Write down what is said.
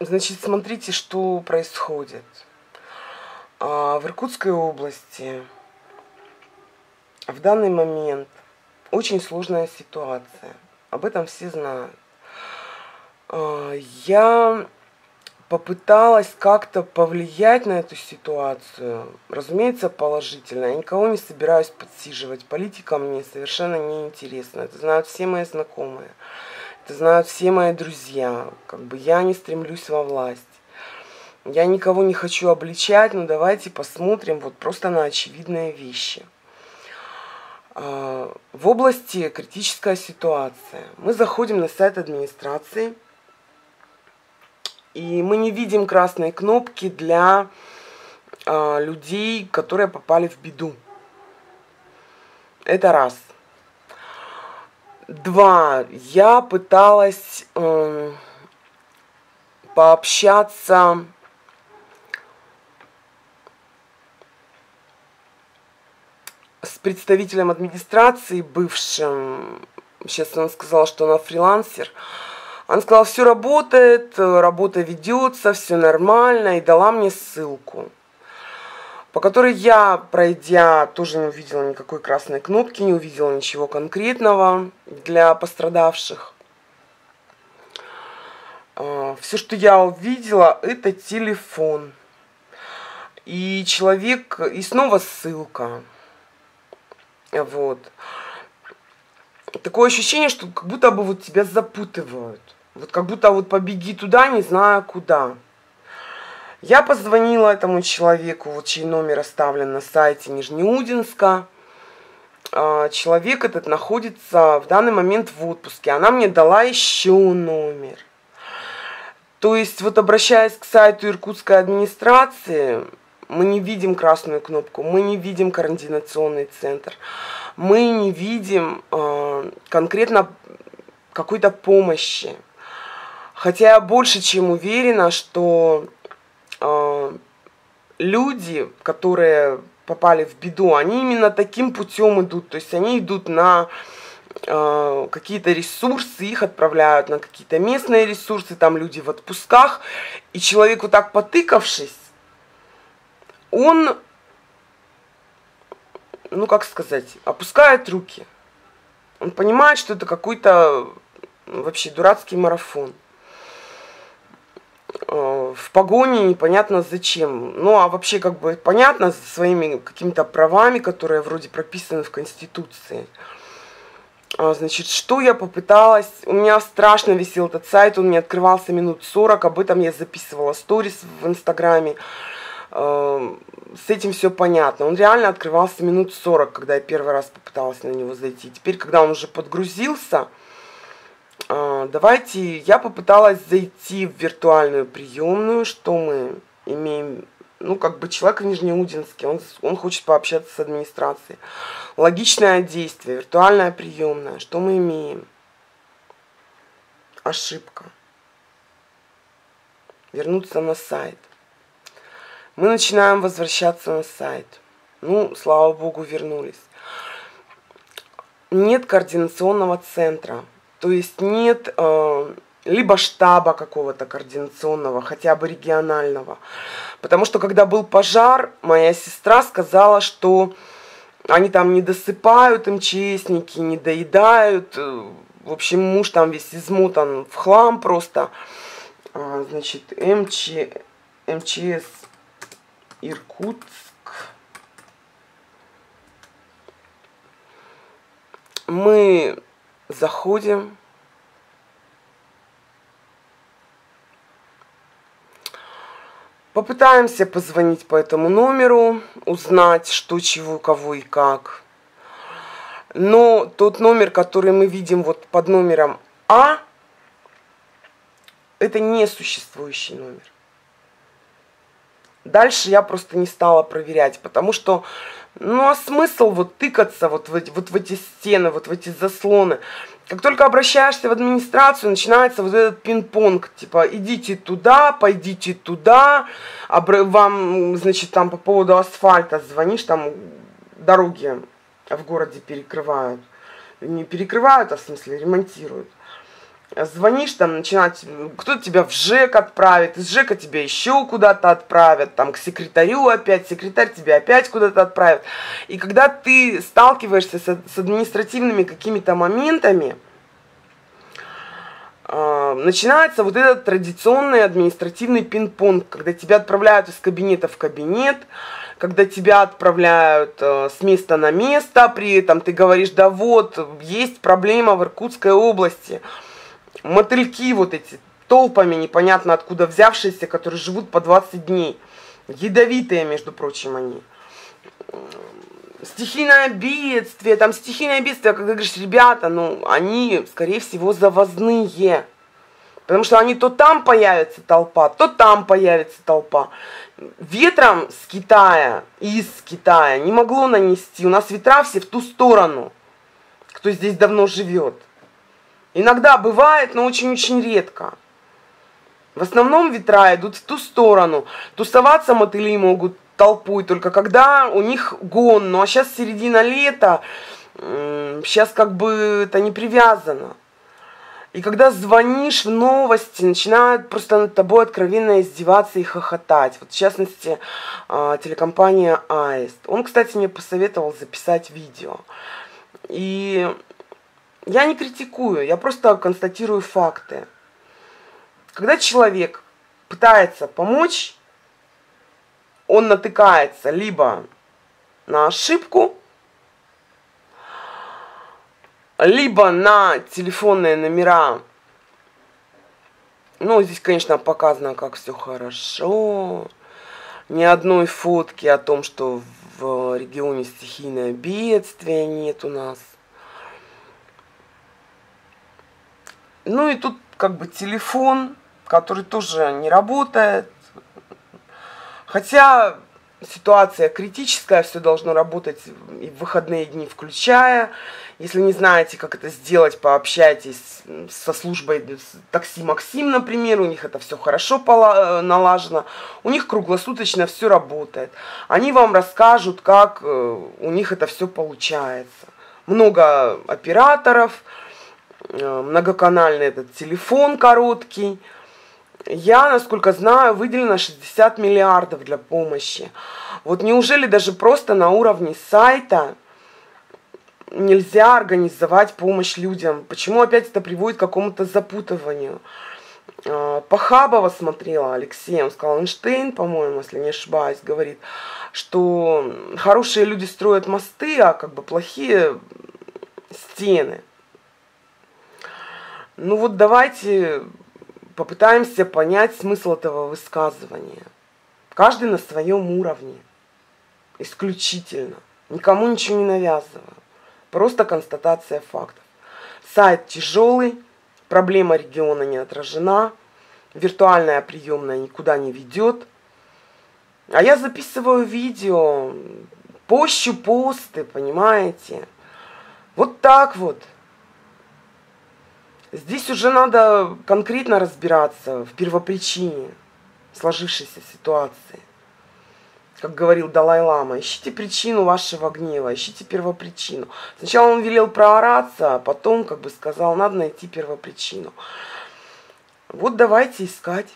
Значит, смотрите, что происходит. В Иркутской области в данный момент очень сложная ситуация. Об этом все знают. Я попыталась как-то повлиять на эту ситуацию. Разумеется, положительно. Я никого не собираюсь подсиживать. Политика мне совершенно не интересна. Это знают все мои знакомые. Это знают все мои друзья. Как бы я не стремлюсь во власть. Я никого не хочу обличать, но давайте посмотрим вот просто на очевидные вещи. В области критическая ситуация. Мы заходим на сайт администрации, и мы не видим красной кнопки для людей, которые попали в беду. Это раз. Два. Я пыталась пообщаться с представителем администрации, бывшим, сейчас она сказала, что она фрилансер. Она сказала, все работает, работа ведется, все нормально, и дала мне ссылку, по которой я, пройдя, тоже не увидела никакой красной кнопки, не увидела ничего конкретного для пострадавших. Все, что я увидела, это телефон. И человек, и снова ссылка. Вот. Такое ощущение, что как будто бы вот тебя запутывают. Вот как будто вот побеги туда, не знаю куда. Я позвонила этому человеку, вот чей номер оставлен на сайте Нижнеудинска. Человек этот находится в данный момент в отпуске. Она мне дала еще номер. То есть вот обращаясь к сайту Иркутской администрации, мы не видим красную кнопку, мы не видим координационный центр, мы не видим конкретно какой-то помощи. Хотя я больше чем уверена, что люди, которые попали в беду, они именно таким путем идут. То есть они идут на какие-то ресурсы, их отправляют на какие-то местные ресурсы, там люди в отпусках, и человеку так потыкавшись, он, ну как сказать, опускает руки. Он понимает, что это какой-то вообще дурацкий марафон. В погоне непонятно зачем. Ну а вообще как бы понятно со своими какими-то правами, которые вроде прописаны в Конституции. Значит, что я попыталась... У меня страшно висел этот сайт, он не открывался минут 40, об этом я записывала сторис в Инстаграме. С этим все понятно. Он реально открывался минут 40, когда я первый раз попыталась на него зайти. Теперь, когда он уже подгрузился, давайте я попыталась зайти в виртуальную приемную, что мы имеем. Ну, как бы человек в Нижнеудинске, он хочет пообщаться с администрацией. Логичное действие, виртуальная приемная. Что мы имеем? Ошибка. Вернуться на сайт. Мы начинаем возвращаться на сайт. Ну, слава богу, вернулись. Нет координационного центра. То есть нет либо штаба какого-то координационного, хотя бы регионального. Потому что, когда был пожар, моя сестра сказала, что они там не досыпают, МЧСники не доедают. В общем, муж там весь измотан в хлам просто. Значит, МЧС Иркутск мы заходим, попытаемся позвонить по этому номеру, узнать, что, чего, кого и как. Но тот номер, который мы видим вот под номером А, это несуществующий номер. Дальше я просто не стала проверять, потому что, ну а смысл вот тыкаться вот в эти стены, вот в эти заслоны. Как только обращаешься в администрацию, начинается вот этот пинг-понг, типа идите туда, вам, значит, там по поводу асфальта звонишь, там дороги в городе перекрывают. Не перекрывают, а в смысле ремонтируют. звонишь, там, начинать, кто-то тебя в ЖЭК отправит, из ЖЭКа тебя еще куда-то отправят, там, к секретарю опять, секретарь тебя опять куда-то отправит. И когда ты сталкиваешься с административными какими-то моментами, начинается вот этот традиционный административный пинг-понг, когда тебя отправляют из кабинета в кабинет, когда тебя отправляют с места на место, при этом ты говоришь, да вот, есть проблема в Иркутской области. Мотыльки вот эти, толпами непонятно откуда взявшиеся, которые живут по 20 дней. Ядовитые, между прочим, они. Стихийное бедствие, когда говоришь, ребята, ну, они, скорее всего, завозные. Потому что они то там появится толпа, то там появится толпа. Ветром с Китая, не могло нанести. У нас ветра все в ту сторону, кто здесь давно живет. Иногда бывает, но очень-очень редко. В основном ветра идут в ту сторону. Тусоваться мотыли могут толпой только когда у них гон. Ну а сейчас середина лета, сейчас как бы это не привязано. И когда звонишь в новости, начинают просто над тобой откровенно издеваться и хохотать. Вот в частности телекомпания Аист. Он, кстати, мне посоветовал записать видео. И... я не критикую, я просто констатирую факты. Когда человек пытается помочь, он натыкается либо на ошибку, либо на телефонные номера. Ну, здесь, конечно, показано, как все хорошо. Ни одной фотки о том, что в регионе стихийное бедствие, нет у нас. Ну и тут как бы телефон, который тоже не работает. Хотя ситуация критическая, все должно работать и в выходные дни включая. Если не знаете, как это сделать, пообщайтесь со службой такси «Максим», например. У них это все хорошо налажено. У них круглосуточно все работает. Они вам расскажут, как у них это все получается. Много операторов. Многоканальный этот телефон короткий. Я, насколько знаю, выделено 60 миллиардов для помощи. Вот неужели даже просто на уровне сайта нельзя организовать помощь людям? Почему опять это приводит к какому-то запутыванию? Пахабова смотрела Алексея, он сказал, Эйнштейн, по-моему, если не ошибаюсь, говорит, что хорошие люди строят мосты, а как бы плохие стены. Ну вот давайте попытаемся понять смысл этого высказывания. Каждый на своем уровне. Исключительно. Никому ничего не навязываю. Просто констатация фактов. Сайт тяжелый, проблема региона не отражена, виртуальная приемная никуда не ведет. А я записываю видео, пощу посты, понимаете? Вот так вот. Здесь уже надо конкретно разбираться в первопричине сложившейся ситуации. Как говорил Далай-Лама, ищите причину вашего гнева, ищите первопричину. Сначала он велел проораться, а потом как бы сказал, надо найти первопричину. Вот давайте искать.